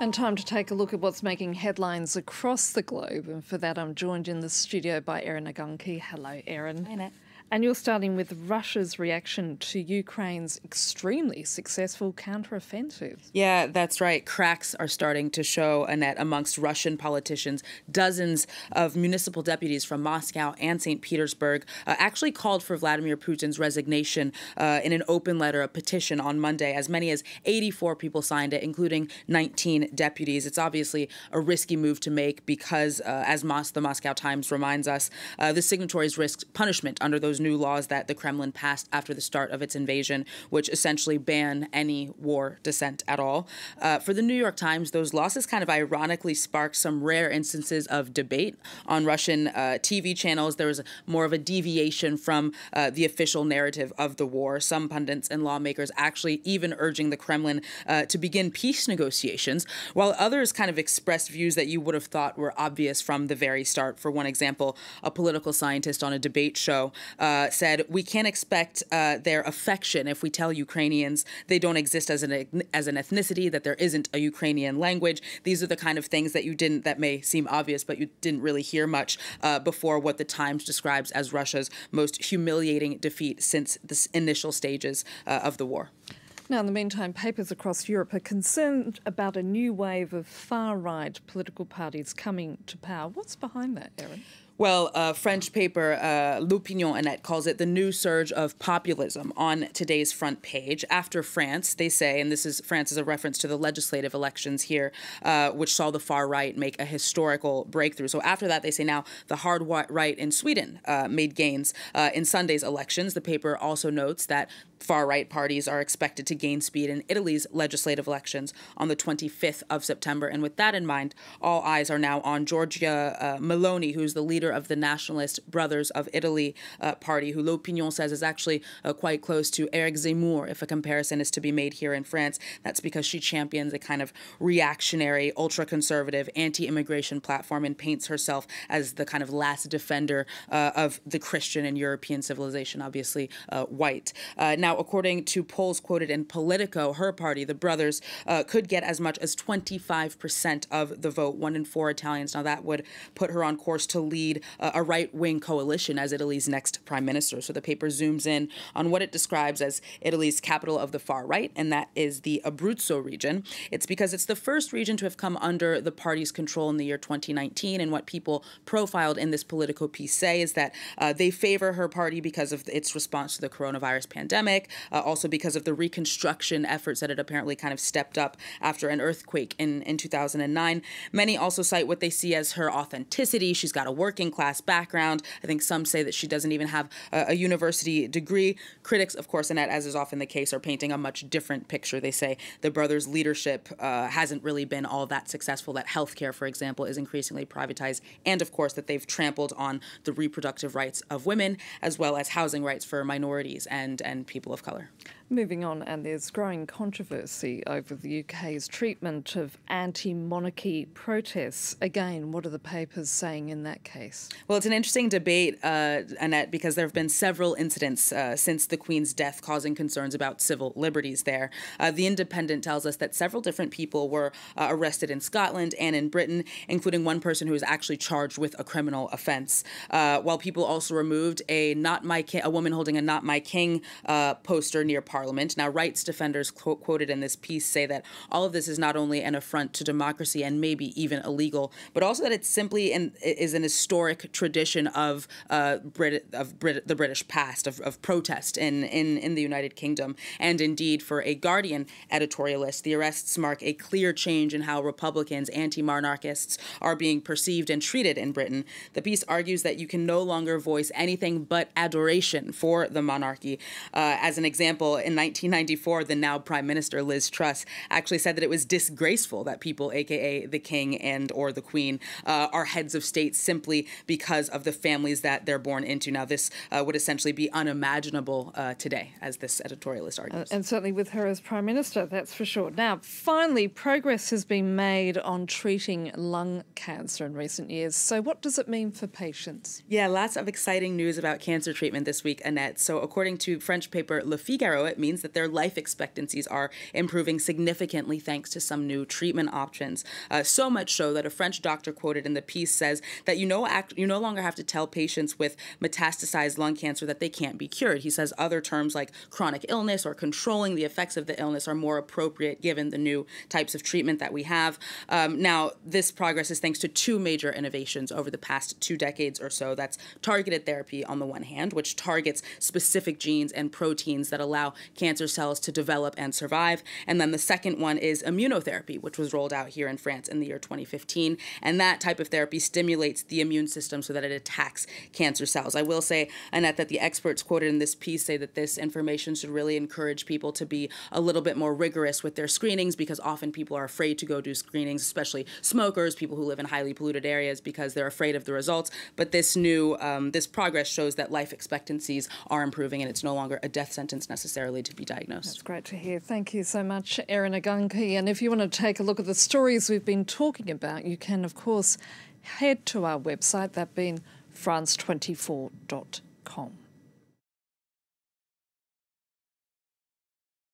And time to take a look at what's making headlines across the globe. And for that, I'm joined in the studio by Erin Ogunke. Hello, Erin. Hi, Nat. And you're starting with Russia's reaction to Ukraine's extremely successful counteroffensive. Yeah, that's right. Cracks are starting to show, Annette, amongst Russian politicians. Dozens of municipal deputies from Moscow and St. Petersburg actually called for Vladimir Putin's resignation in an open letter, a petition on Monday. As many as 84 people signed it, including 19 deputies. It's obviously a risky move to make because, as the Moscow Times reminds us, the signatories risk punishment under those new laws that the Kremlin passed after the start of its invasion, which essentially ban any war dissent at all. For the New York Times, those losses kind of ironically sparked some rare instances of debate on Russian TV channels. There was more of a deviation from the official narrative of the war, some pundits and lawmakers actually even urging the Kremlin to begin peace negotiations, while others kind of expressed views that you would have thought were obvious from the very start. For one example, a political scientist on a debate show said, "We can't expect their affection if we tell Ukrainians they don't exist as an ethnicity, that there isn't a Ukrainian language." These are the kind of things that that may seem obvious, but you didn't really hear much before what the Times describes as Russia's most humiliating defeat since the initial stages of the war. Now, in the meantime, papers across Europe are concerned about a new wave of far-right political parties coming to power. What's behind that, Erin? Well, French paper L'Opinion, Annette, calls it the new surge of populism on today's front page. After France, they say, and this is France is a reference to the legislative elections here, which saw the far right make a historical breakthrough. So after that, they say now the hard right in Sweden made gains in Sunday's elections. The paper also notes that far-right parties are expected to gain speed in Italy's legislative elections on the 25th of September. And with that in mind, all eyes are now on Giorgia Meloni, who's the leader of the nationalist Brothers of Italy party, who L'Opinion says is actually quite close to Eric Zemmour, if a comparison is to be made here in France. That's because she champions a kind of reactionary, ultra-conservative, anti-immigration platform and paints herself as the kind of last defender of the Christian and European civilization, obviously white. Now, according to polls quoted in Politico, her party, the Brothers, could get as much as 25% of the vote, 1 in 4 Italians. Now, that would put her on course to lead a right-wing coalition as Italy's next prime minister. So the paper zooms in on what it describes as Italy's capital of the far right, and that is the Abruzzo region. It's because it's the first region to have come under the party's control in the year 2019, and what people profiled in this Politico piece say is that they favor her party because of its response to the coronavirus pandemic. Also because of the reconstruction efforts that it apparently kind of stepped up after an earthquake in 2009. Many also cite what they see as her authenticity. She's got a working class background. I think some say that she doesn't even have a university degree. Critics, of course, and that, as is often the case, are painting a much different picture. They say the Brothers' leadership hasn't really been all that successful, that healthcare, for example, is increasingly privatized, and, of course, that they've trampled on the reproductive rights of women, as well as housing rights for minorities and people of colour. Moving on, and there's growing controversy over the UK's treatment of anti-monarchy protests. Again, what are the papers saying in that case? Well, it's an interesting debate, Annette, because there have been several incidents since the Queen's death causing concerns about civil liberties there. The Independent tells us that several different people were arrested in Scotland and in Britain, including one person who was actually charged with a criminal offence, while people also removed a "Not My King," a woman holding a "Not My King" poster near Parliament. Now, rights defenders quoted in this piece say that all of this is not only an affront to democracy and maybe even illegal, but also that it's simply is an historic tradition of the British past, of protest in the United Kingdom. And indeed, for a Guardian editorialist, the arrests mark a clear change in how Republicans, anti-monarchists, are being perceived and treated in Britain. The piece argues that you can no longer voice anything but adoration for the monarchy. As an example, in 1994, the now Prime Minister Liz Truss actually said that it was disgraceful that people, a.k.a. the King and or the Queen, are heads of state simply because of the families that they're born into. Now, this would essentially be unimaginable today, as this editorialist argues. And certainly with her as Prime Minister, that's for sure. Now, finally, progress has been made on treating lung cancer in recent years. So what does it mean for patients? Yeah, lots of exciting news about cancer treatment this week, Annette. So according to French paper Le Figaro, it that means that their life expectancies are improving significantly thanks to some new treatment options. So much so that a French doctor quoted in the piece says that you no longer have to tell patients with metastasized lung cancer that they can't be cured. He says other terms like chronic illness or controlling the effects of the illness are more appropriate given the new types of treatment that we have. Now, this progress is thanks to two major innovations over the past 2 decades or so. That's targeted therapy on the one hand, which targets specific genes and proteins that allow cancer cells to develop and survive. And then the second one is immunotherapy, which was rolled out here in France in the year 2015. And that type of therapy stimulates the immune system so that it attacks cancer cells. I will say, Annette, that the experts quoted in this piece say that this information should really encourage people to be a little bit more rigorous with their screenings, because often people are afraid to go do screenings, especially smokers, people who live in highly polluted areas, because they're afraid of the results. But this new, this progress shows that life expectancies are improving and it's no longer a death sentence necessarily to be diagnosed. That's great to hear. Thank you so much, Erin Ogunke. And if you want to take a look at the stories we've been talking about, you can, of course, head to our website, that being france24.com.